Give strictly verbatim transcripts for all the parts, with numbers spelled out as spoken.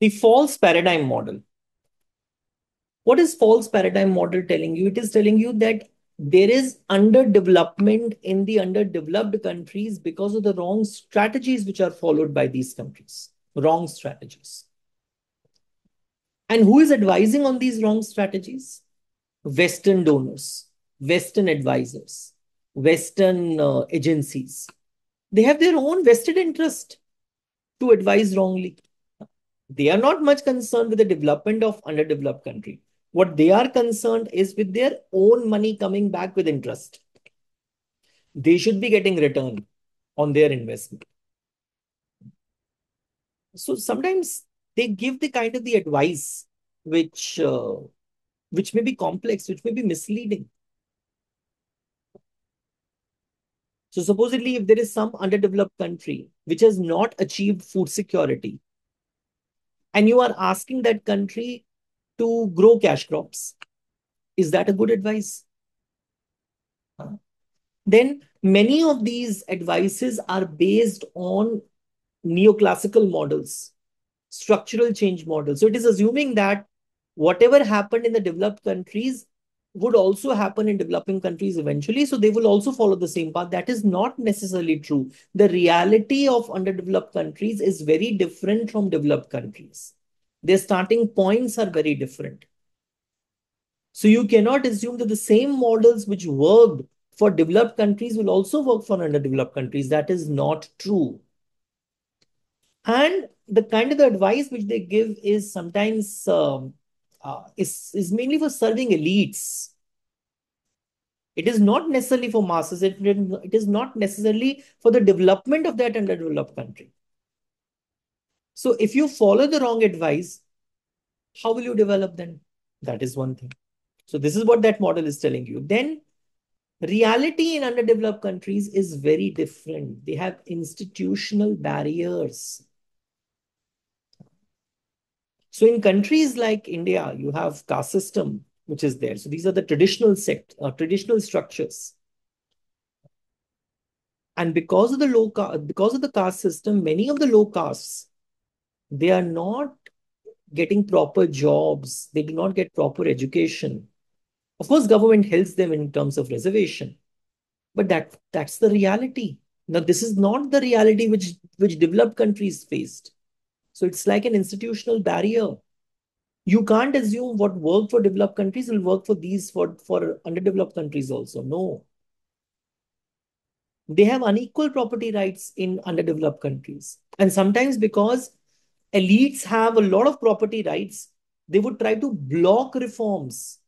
The false paradigm model. What is false paradigm model telling you? It is telling you that there is underdevelopment in the underdeveloped countries because of the wrong strategies which are followed by these countries. Wrong strategies. And who is advising on these wrong strategies? Western donors, Western advisors, Western uh, agencies. They have their own vested interest to advise wrongly. They are not much concerned with the development of underdeveloped country. What they are concerned is with their own money coming back with interest. They should be getting return on their investment. So sometimes they give the kind of the advice which, uh, which may be complex, which may be misleading. So supposedly if there is some underdeveloped country which has not achieved food security and you are asking that country to grow cash crops, is that a good advice? Huh? Then many of these advices are based on neoclassical models, structural change models. So it is assuming that whatever happened in the developed countries would also happen in developing countries eventually. So they will also follow the same path. That is not necessarily true. The reality of underdeveloped countries is very different from developed countries. Their starting points are very different. So you cannot assume that the same models which worked for developed countries will also work for underdeveloped countries. That is not true. And the kind of the advice which they give is sometimes um, uh, is, is mainly for serving elites. It is not necessarily for masses. It, it is not necessarily for the development of that underdeveloped country. So if you follow the wrong advice, how will you develop then? That is one thing. So this is what that model is telling you. Then reality in underdeveloped countries is very different. They have institutional barriers. So in countries like India, you have caste system, which is there. So these are the traditional sect, uh, traditional structures. And because of the low because of the caste system, many of the low castes, they are not getting proper jobs. They do not get proper education. Of course, government helps them in terms of reservation. But that, that's the reality. Now, this is not the reality which, which developed countries faced. So it's like an institutional barrier. You can't assume what worked for developed countries will work for these, for, for underdeveloped countries also. No. They have unequal property rights in underdeveloped countries. And sometimes because elites have a lot of property rights, they would try to block reforms.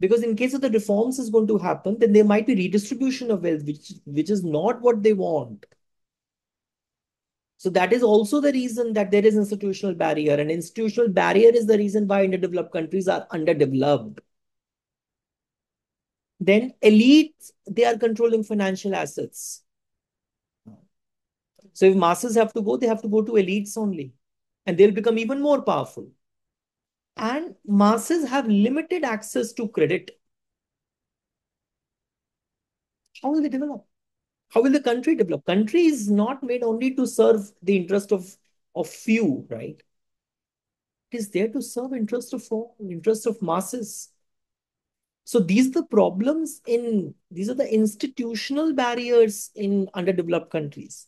Because in case of the reforms is going to happen, then there might be redistribution of wealth, which, which is not what they want. So that is also the reason that there is institutional barrier. And institutional barrier is the reason why underdeveloped countries are underdeveloped. Then elites, they are controlling financial assets. So if masses have to go, they have to go to elites only. And they'll become even more powerful. And masses have limited access to credit. How will they develop? How will the country develop? Country is not made only to serve the interest of, of few, right? It is there to serve interest of all, interest of masses. So these are the problems in, these are the institutional barriers in underdeveloped countries.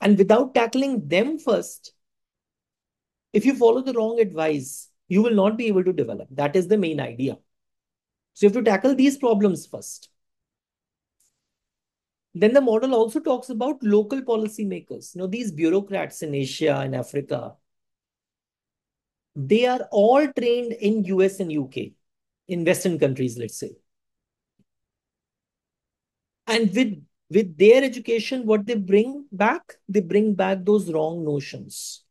And without tackling them first, if you follow the wrong advice, you will not be able to develop. That is the main idea. So you have to tackle these problems first. Then the model also talks about local policymakers. You know, these bureaucrats in Asia and Africa, they are all trained in U S and U K, in Western countries, let's say. And with With their education, what they bring back, they bring back those wrong notions,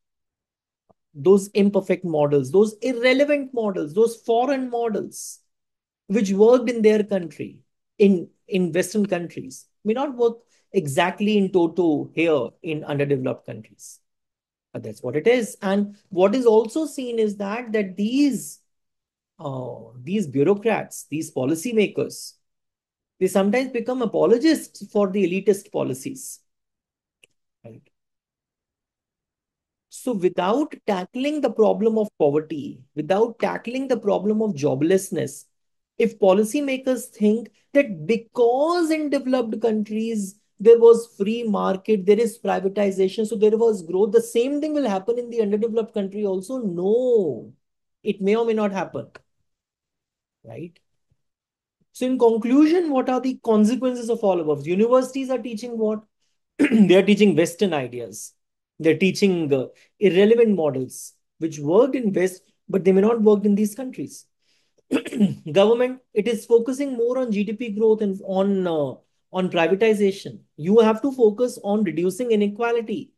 those imperfect models, those irrelevant models, those foreign models, which worked in their country, in, in Western countries, may not work exactly in toto here in underdeveloped countries. But that's what it is. And what is also seen is that, that these, uh, these bureaucrats, these policymakers, they sometimes become apologists for the elitist policies. Right? So without tackling the problem of poverty, without tackling the problem of joblessness, if policymakers think that because in developed countries there was free market, there is privatization, so there was growth, the same thing will happen in the underdeveloped country also, no, it may or may not happen, right? So in conclusion, what are the consequences of all above? Universities are teaching what? They are teaching Western ideas. They're teaching the irrelevant models which worked in West, but they may not work in these countries. Government, it is focusing more on G D P growth and on, uh, on privatization. You have to focus on reducing inequality.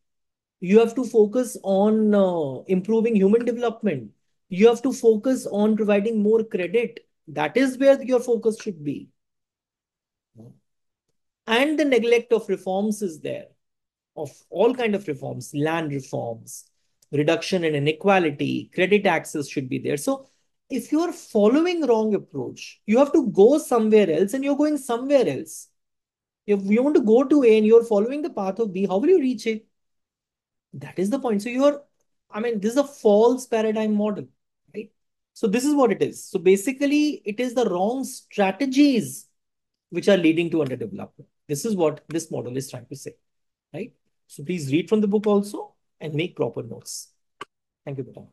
You have to focus on uh, improving human development. You have to focus on providing more credit. That is where your focus should be. And the neglect of reforms is there, of all kinds of reforms, land reforms, reduction in inequality, credit access should be there. So if you're following wrong approach, you have to go somewhere else and you're going somewhere else. If you want to go to A and you're following the path of B, how will you reach A? That is the point. So you're, I mean, this is a false paradigm model, right? So this is what it is. So basically it is the wrong strategies which are leading to underdevelopment. This is what this model is trying to say, right? So please read from the book also and make proper notes. Thank you.